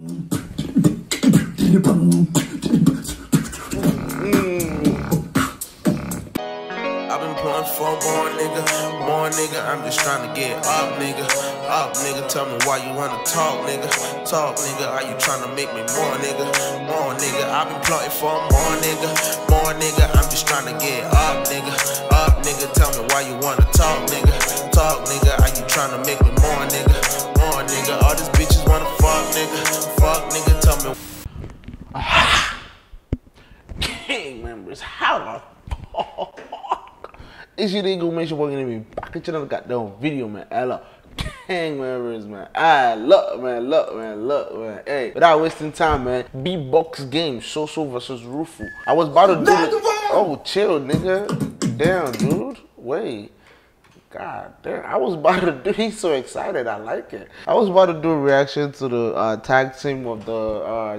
I've been playing for more nigga, I'm just trying to get up nigga, tell me why you wanna talk nigga, are you trying to make me more nigga, I've been plotting for more nigga, I'm just trying to get up nigga, tell me why you wanna talk nigga, are you trying to make me more nigga, all these bitches wanna fuck nigga, tell me. Gang members, how the fuck? It's your nigga, make sure you're gonna be back at another goddamn video, man. I love gang members, man. I love, man, love, man, love, man. Hey, without wasting time, man. B-box game, So-So versus Rofu. I was about to do it. Oh, chill, nigga. Damn, dude. Wait. God damn, I was about to do, he's so excited, I like it. I was about to do a reaction to the tag team of the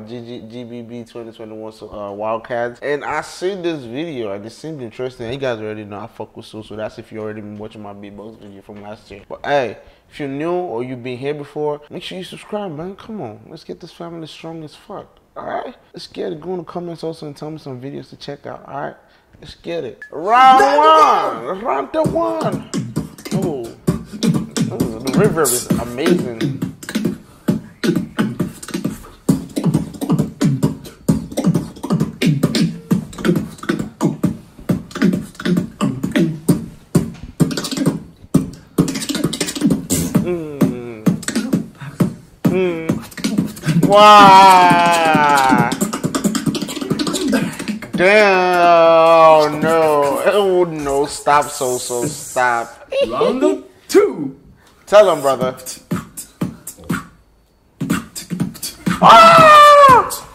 GG GBB 2021 Wildcats. And I seen this video and it seemed interesting. You guys already know I fuck with So-So. That's if you already been watching my B-box video from last year. But hey, if you're new or you've been here before, make sure you subscribe, man. Come on, let's get this family strong as fuck. Alright? Let's get it. Go in the comments also and tell me some videos to check out. Alright? Let's get it. Round one! Oh, the river is amazing. Wow! Damn! No! Oh no! Stop! So stop! Round two. Tell him, brother. Ah!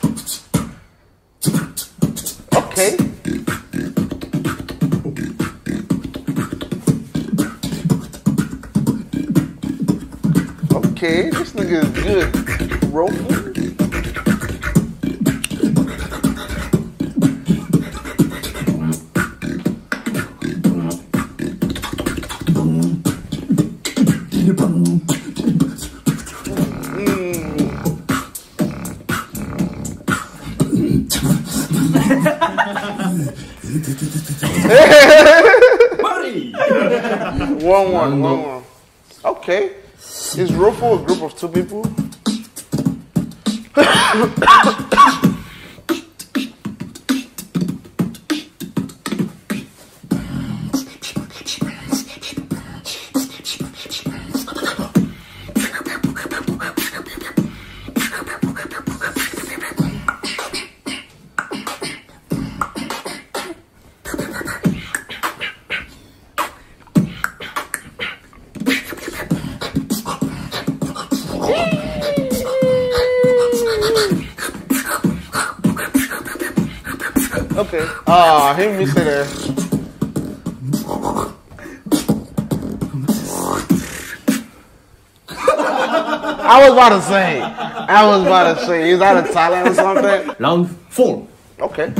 Okay. Okay, this nigga is good. Rofu. One. Okay. Is Rofu a group of two people? Okay. Ah, he missed it there. I was about to say, is that a talent or something? Round four. Okay.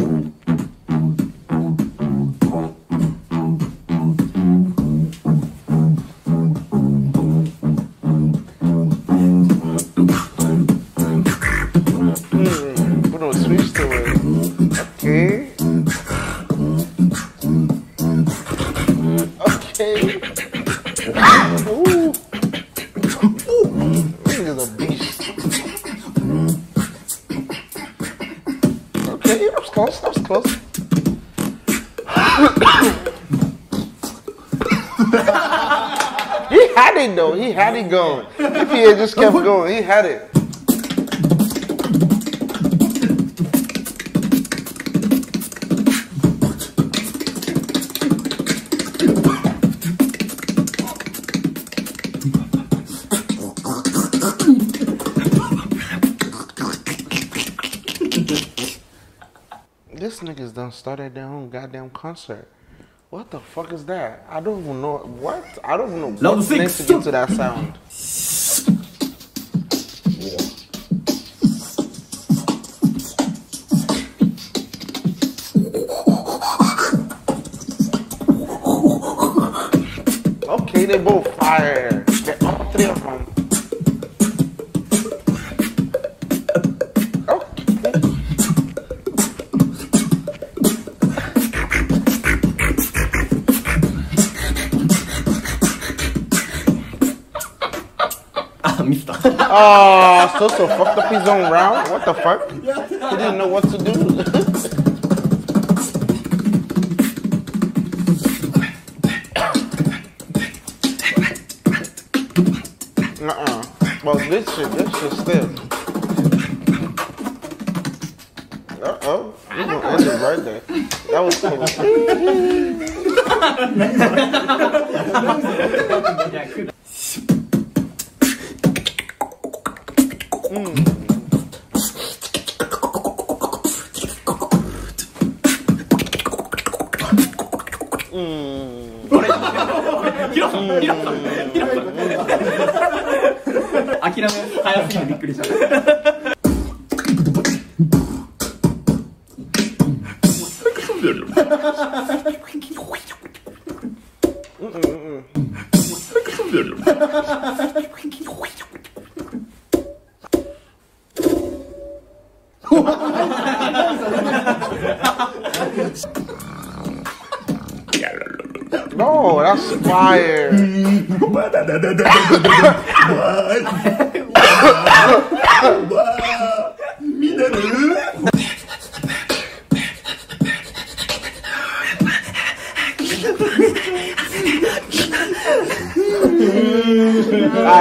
That was close. He had it though. He had it going. If he had just kept going, he had it. This niggas done started their own goddamn concert. What the fuck is that? I don't even know what. I don't even know what's next to get to that sound. Okay, they both fire. They're all three of them. Oh, So-So fucked up his own round. What the fuck? He didn't know what to do. Well, this shit still. Uh-oh. We're going to end it right there. That was so No, that's fire. I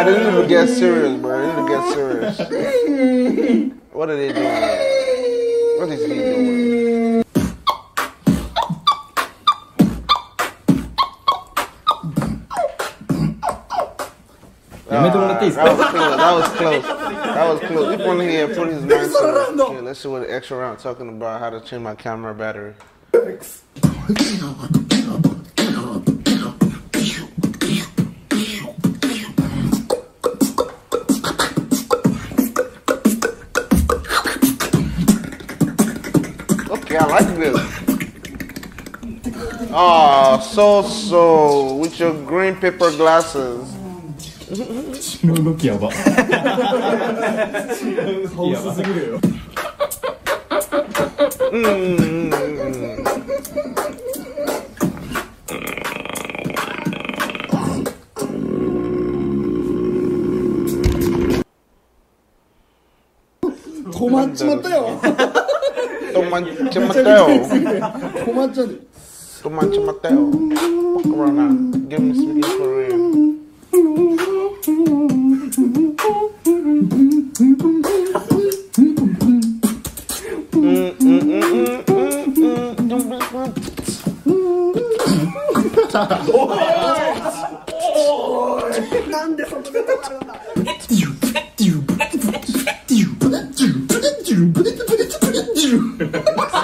didn't even get serious, bro. What are they doing? What is he doing? That was close. If only he had put his mind to it. Okay, let's do an extra round talking about how to change my camera battery. Thanks. Okay, I like this. Oh, So-So with your green paper glasses. Tomato. Fuck around now. Give me some for real.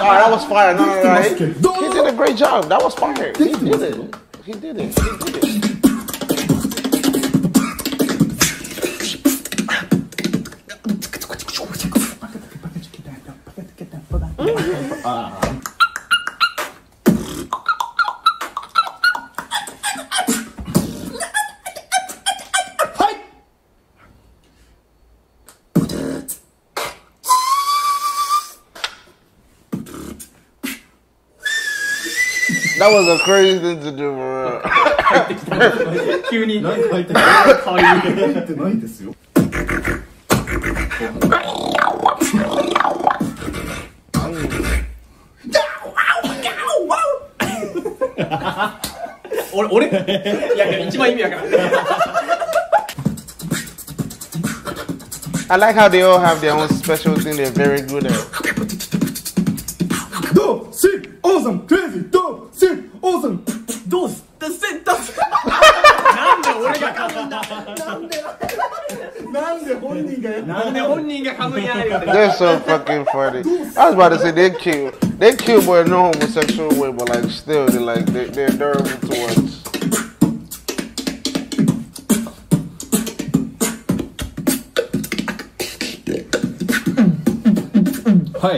That was fire. No. He did a great job. That was fire. He did it. That was a crazy thing to do, bro. I like how they all have their own special thing they're very good at. Do, sit, awesome, crazy, do, sit, awesome, do, sit, do. They're so fucking funny. I was about to say they're cute. They're cute, but in no homosexual way. But like, still, they're adorable to us. Hi.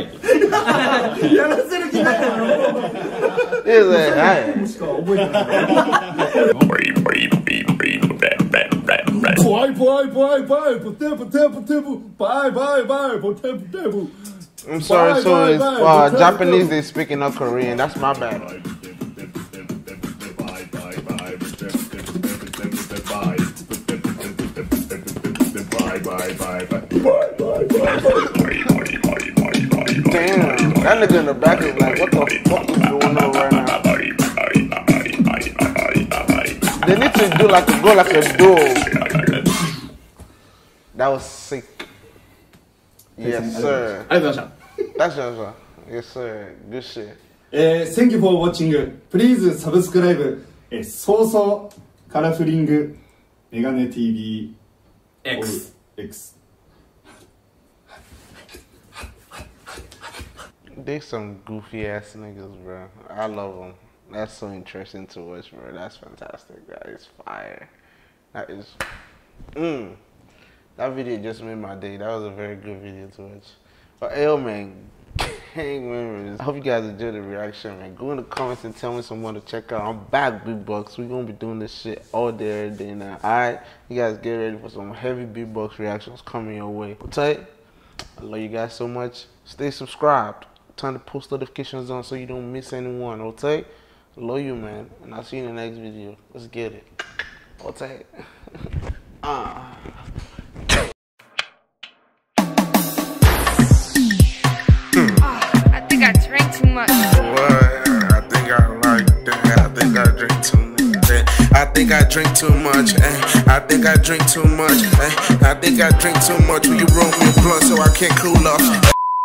I'm sorry, so it's Japanese they speak in Korean. That's my bad. bye. Damn, that nigga in the back is like, what the fuck is going on right now? They need to do like a go like a dog. That was sick. Yes, sir. That's your job. Yes, sir. Good shit. Thank you for watching. Please subscribe. So-So, Colorfling, Megane TV, X. They some goofy ass niggas, bro. I love them. That's so interesting to watch, bro. That's fantastic. That is fire. That is. That video just made my day. That was a very good video to watch. But yo, man, gang members, I hope you guys enjoyed the reaction, man. Go in the comments and tell me someone to check out. I'm back, beatbox. We're gonna be doing this shit all day, every day now. Alright, you guys get ready for some heavy beatbox reactions coming your way. What's up? I love you guys so much. Stay subscribed. Turn the post notifications on so you don't miss anyone. What's up? I love you, man. And I'll see you in the next video. Let's get it. What's up? I think I drink too much. We roll me a blunt so I can't cool off.